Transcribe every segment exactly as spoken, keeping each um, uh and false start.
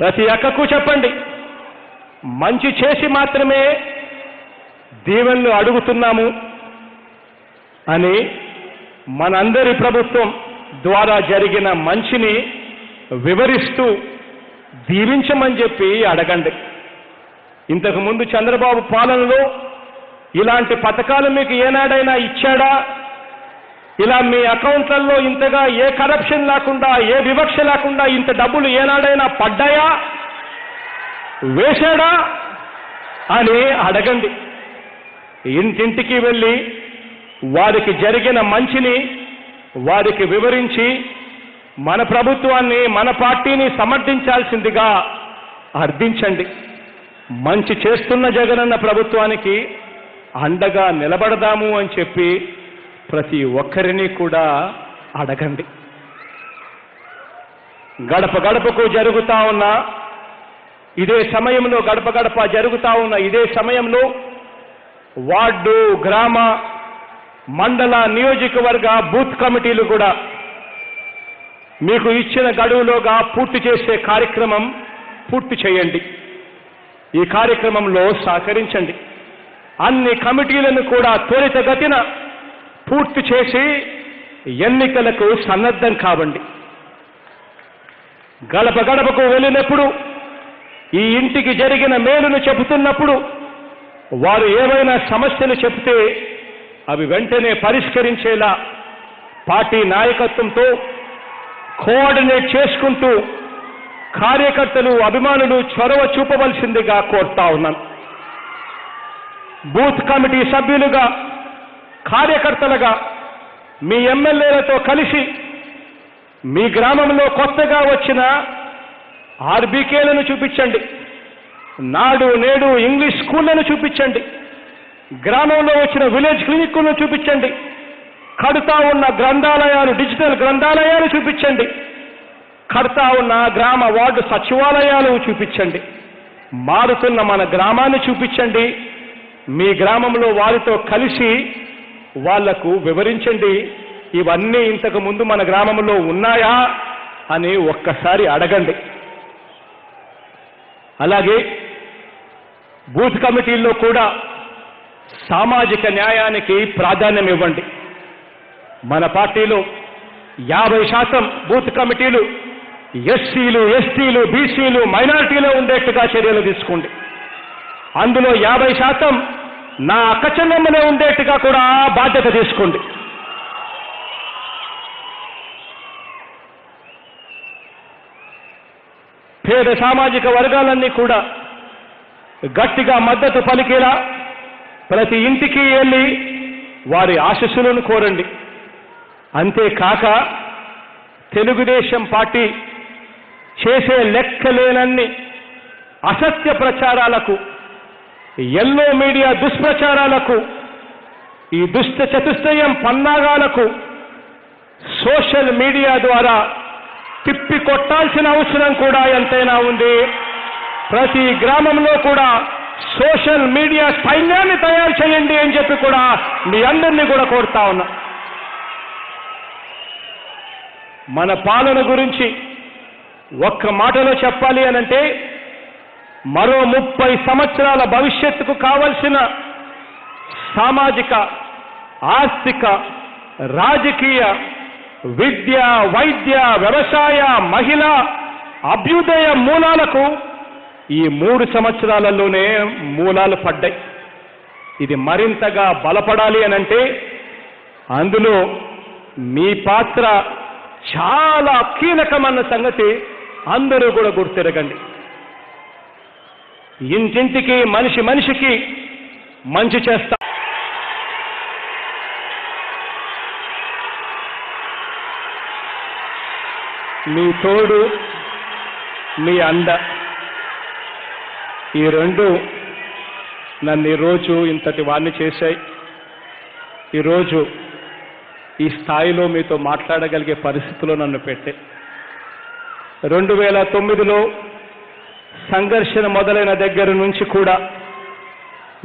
ప్రతి అక్కకు చెప్పండి మంచి చేసి మాత్రమే దీవెనలు అడుగుతున్నాము అని మనందరి ప్రభుత్వం ద్వారా జరిగిన మంచిని వివరిస్తూ దీవించమని చెప్పి అడగండి ఇంతకు ముందు చంద్రబాబు పాలనలో ఇలాంటి పతకాలు మీకు ఏనాడైనా ఇచ్చాడా ఇలా మీ అకౌంట్లలో ఇంతగా ఏ కరప్షన్ లేకుండా ఏ వివక్ష లేకుండా ఇంత డబ్బులు ఏనాడైనా పడ్డాయా వేశాడా అని అడగండి ఇంటింటికి వెళ్ళి వారికి జరిగిన మంచిని వారికి వివరించి మన ప్రభుత్వాన్ని మన పార్టీని సమర్థించాల్సిందిగా అర్థించండి మంచి చేస్తున్న జగనన్న ప్రభుత్వానికి అండగా నిలబడదాము అని చెప్పి ప్రతి ఒక్కరిని కూడా అడగండి గడప గడపకు జరుగుతా ఉన్న ఇదే సమయంలో గడప గడప జరుగుతా ఉన్న ఇదే సమయంలో వార్డు గ్రామ మండల నియోజకవర్గ బూత్ కమిటీలు కూడా మీకు ఇచ్చిన గడువులోగా పూర్తి చేసే కార్యక్రమం పూర్తి చేయండి ఈ కార్యక్రమంలో సహకరించండి అన్ని కమిటీలను కూడా త్వరితగతిన పూర్తి చేసి ఎన్నికలకు సన్నద్ధం కావండి గడప గడపకు వెళ్ళినప్పుడు ఈ ఇంటికి జరిగిన మేలును చెబుతున్నప్పుడు వారు ఏవైనా సమస్యలు చెబితే అవి వెంటనే పరిష్కరించేలా పార్టీ నాయకత్వంతో కోఆర్డినేట్ చేసుకుంటూ కార్యకర్తలు అభిమానులు చొరవ చూపవలసిందిగా కోరుతా ఉన్నాను బూత్ కమిటీ సభ్యులుగా కార్యకర్తలుగా మీ ఎమ్మెల్యేలతో కలిసి మీ గ్రామంలో కొత్తగా వచ్చిన ఆర్బీకేలను చూపించండి నాడు నేడు ఇంగ్లీష్ స్కూళ్లను చూపించండి గ్రామంలో వచ్చిన విలేజ్ క్లినిక్లను చూపించండి కడతా ఉన్న గ్రంథాలయాలు డిజిటల్ గ్రంథాలయాలు చూపించండి కడతా ఉన్న గ్రామ వార్డు సచివాలయాలు చూపించండి మారుతున్న మన గ్రామాన్ని చూపించండి మీ గ్రామంలో వారితో కలిసి వాళ్లకు వివరించండి ఇవన్నీ ఇంతకు ముందు మన గ్రామంలో ఉన్నాయా అని ఒక్కసారి అడగండి అలాగే బూత్ కమిటీల్లో కూడా సామాజిక న్యాయానికి ప్రాధాన్యం ఇవ్వండి మన పార్టీలో యాభై శాతం బూత్ కమిటీలు ఎస్సీలు ఎస్టీలు బీసీలు మైనారిటీలో ఉండేట్టుగా చర్యలు తీసుకోండి అందులో యాభై శాతం నా అక్క చెల్లెమ్మనే ఉండేట్టుగా కూడా బాధ్యత తీసుకోండి పేద సామాజిక వర్గాలన్నీ కూడా గట్టిగా మద్దతు పలికేలా ప్రతి ఇంటికి వెళ్ళి వారి ఆశీస్సులను కోరండి అంతేకాక తెలుగుదేశం పార్టీ చేసే లెక్కలేనన్ని అసత్య ప్రచారాలకు ఎల్లో మీడియా దుష్ప్రచారాలకు ఈ దుష్ట చతుష్టయం పన్నాగాలకు సోషల్ మీడియా ద్వారా తిప్పి కొట్టాల్సిన అవసరం కూడా ఎంతైనా ఉంది ప్రతి గ్రామంలో కూడా సోషల్ మీడియా సైన్యాన్ని తయారు చేయండి అని చెప్పి కూడా మీ అందరినీ కూడా కోరుతా ఉన్నా మన పాలన గురించి ఒక్క మాటలో చెప్పాలి అనంటే మరో ముప్పై సంవత్సరాల భవిష్యత్తుకు కావలసిన సామాజిక ఆర్థిక రాజకీయ విద్య వైద్య వ్యవసాయ మహిళ అభ్యుదయ మూలాలకు ఈ మూడు సంవత్సరాలలోనే మూలాలు పడ్డాయి ఇది మరింతగా బలపడాలి అనంటే అందులో మీ పాత్ర చాలా కీలకమన్న సంగతి అందరూ కూడా గుర్తిరగండి ఇంటింటికి మనిషి మనిషికి మంచి చేస్తా మీ తోడు మీ అండ ఈ రెండు నన్ను ఈరోజు ఇంతటి వాణ్ణి చేశాయి ఈరోజు ఈ స్థాయిలో మీతో మాట్లాడగలిగే పరిస్థితిలో నన్ను పెట్టే రెండు వేల తొమ్మిదిలో సంఘర్షణ మొదలైన దగ్గర నుంచి కూడా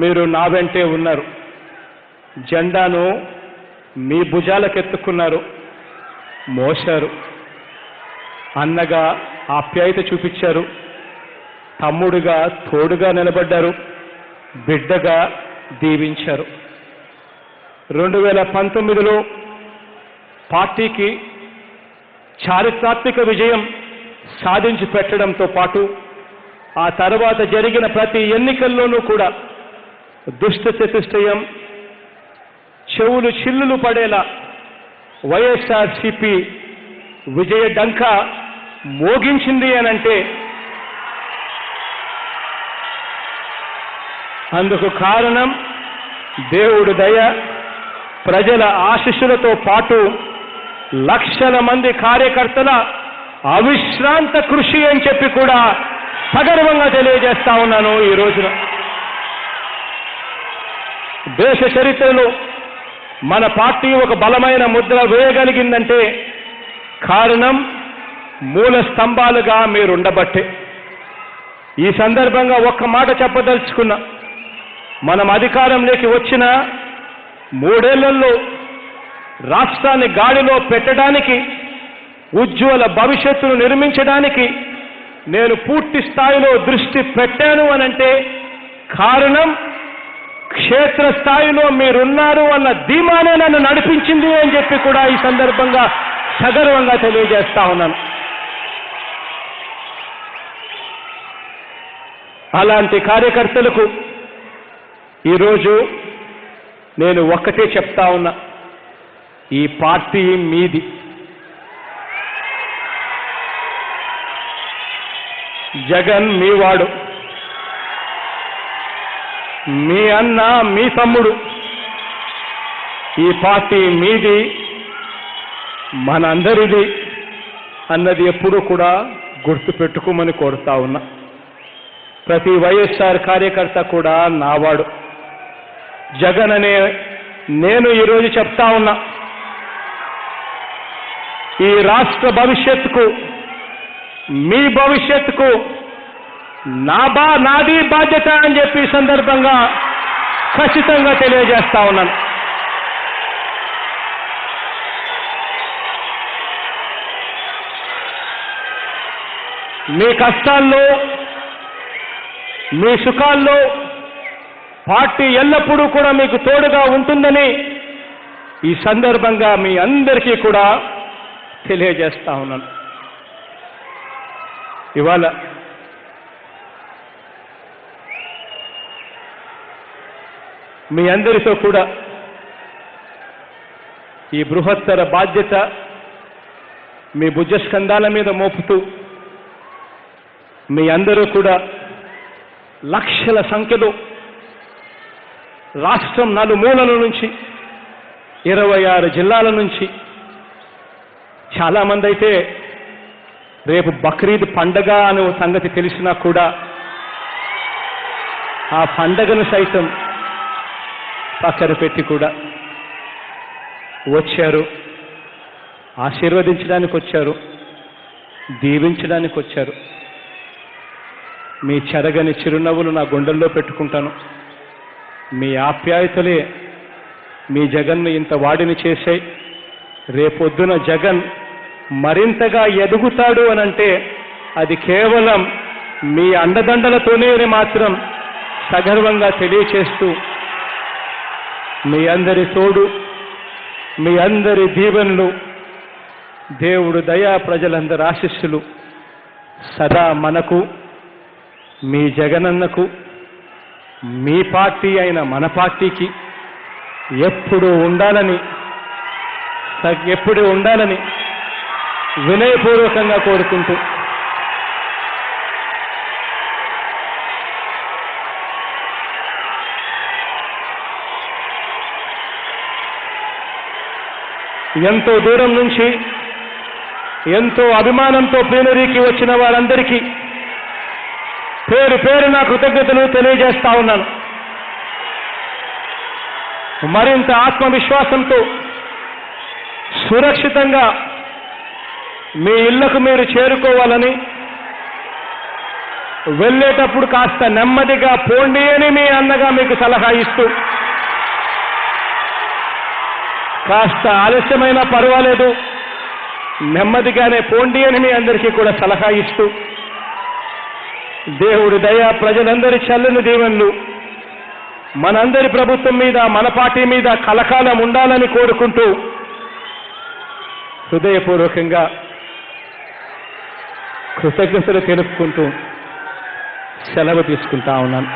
మీరు నా వెంటే ఉన్నారు జెండాను మీ భుజాలకెత్తుకున్నారు మోశారు అన్నగా ఆప్యాయత చూపించారు తమ్ముడిగా తోడుగా నిలబడ్డారు, బిడ్డగా దీవించారు. రెండు వేల పంతొమ్మిది లో పార్టీకి చారిత్రాత్మక విజయం సాధించి పెట్టడంతో పాటు ఆ తర్వాత జరిగిన ప్రతి ఎన్నికల్లోనూ కూడా దుష్ట చతుష్టయం చెవులు చిల్లులు పడేలా వైఎస్ఆర్సీపీ విజయ డంక మోగించింది అనంటే అందుకు కారణం దేవుడి దయ, ప్రజల ఆశీస్సులతో పాటు లక్షల మంది కార్యకర్తల అవిశ్రాంత కృషి అని చెప్పి కూడా సగర్వంగా తెలియజేస్తా ఉన్నాను. ఈ రోజున దేశ చరిత్రలో మన పార్టీ ఒక బలమైన ముద్ర వేయగలిగిందంటే కారణం మూల స్తంభాలుగా మీరుండబట్టే. ఈ సందర్భంగా ఒక్క మాట చెప్పదలుచుకున్నా, మనం అధికారంలోకి వచ్చిన మూడేళ్లలో రాష్ట్రాన్ని గాడిలో పెట్టడానికి, ఉజ్వల భవిష్యత్తును నిర్మించడానికి నేను పూర్తి స్థాయిలో దృష్టి పెట్టాను అనంటే కారణం క్షేత్రస్థాయిలో మీరున్నారు అన్న ధీమానే నన్ను నడిపించింది అని చెప్పి కూడా ఈ సందర్భంగా సగర్వంగా తెలియజేస్తా ఉన్నాను. అలాంటి కార్యకర్తలకు ఈరోజు నేను ఒక్కటే చెప్తా ఉన్నా, ఈ పార్టీ మీది. జగన్ మీవాడు, మీ అన్న, మీ తమ్ముడు. ఈ పార్టీ మీది, మనందరిది అన్నది ఎప్పుడూ కూడా గుర్తుపెట్టుకోమని కోరుతా ఉన్నా. ప్రతి వైఎస్ఆర్ కార్యకర్త కూడా నావాడు జగన్ అనే నేను ఈరోజు చెప్తా ఉన్నా. ఈ రాష్ట్ర భవిష్యత్తుకు, మీ భవిష్యత్తుకు నా బా నాది బాధ్యత అని చెప్పి సందర్భంగా ఖచ్చితంగా తెలియజేస్తా ఉన్నాను. మీ కష్టాల్లో, మీ సుఖాల్లో పార్టీ ఎల్లప్పుడూ కూడా మీకు తోడుగా ఉంటుందని ఈ సందర్భంగా మీ అందరికీ కూడా తెలియజేస్తా ఉన్నాను. ఇవాళ మీ అందరితో కూడా ఈ బృహత్తర బాధ్యత మీ భుజస్కంధాల మీద మోపుతూ మీ అందరూ కూడా లక్షల సంఖ్యలో రాష్ట్రం నలుమూలల నుంచి, ఇరవై ఆరు జిల్లాల నుంచి చాలామంది అయితే రేపు బక్రీద్ పండగ అనే సంగతి తెలిసినా కూడా ఆ పండగను సైతం పక్కన పెట్టి కూడా వచ్చారు, ఆశీర్వదించడానికి వచ్చారు, దీవించడానికి వచ్చారు. మీ చెరగని చిరునవ్వులు నా గుండెల్లో పెట్టుకుంటాను. మీ ఆప్యాయతలే మీ జగన్ను ఇంత వాడిని చేశాయి. రేపొద్దున జగన్ మరింతగా ఎదుగుతాడు అనంటే అది కేవలం మీ అండదండలతోనే మాత్రం సగర్వంగా తెలియచేస్తూ మీ అందరి తోడు, మీ అందరి దీవెనలు, దేవుడు దయా, ప్రజలందరి ఆశీస్సులు సదా మనకు, మీ జగనన్నకు, మీ పార్టీ అయిన మన పార్టీకి ఎప్పుడూ ఉండాలని ఎప్పుడూ ఉండాలని వినయపూర్వకంగా కోరుకుంటూ ఎంతో దూరం నుంచి ఎంతో అభిమానంతో ప్లీనరీకి వచ్చిన వారందరికీ పేరు పేరు నా కృతజ్ఞతలు తెలియజేస్తా ఉన్నాను. మరింత ఆత్మవిశ్వాసంతో సురక్షితంగా మీ ఇళ్లకు మీరు చేరుకోవాలని, వెళ్ళేటప్పుడు కాస్త నెమ్మదిగా పోండి అని మీ అన్నగా మీకు సలహా ఇస్తూ, కాస్త ఆలస్యమైనా పర్వాలేదు నెమ్మదిగానే పోండి అని మీ అందరికీ కూడా సలహా ఇస్తూ, దేవుడి దయ ప్రజలందరి చల్లని దీవెనలు మనందరి ప్రభుత్వం మీద మన పార్టీ మీద కలకాలం ఉండాలని కోరుకుంటూ హృదయపూర్వకంగా కృతజ్ఞతలు తెలుపుకుంటూ సెలవు తీసుకుంటా ఉన్నాను.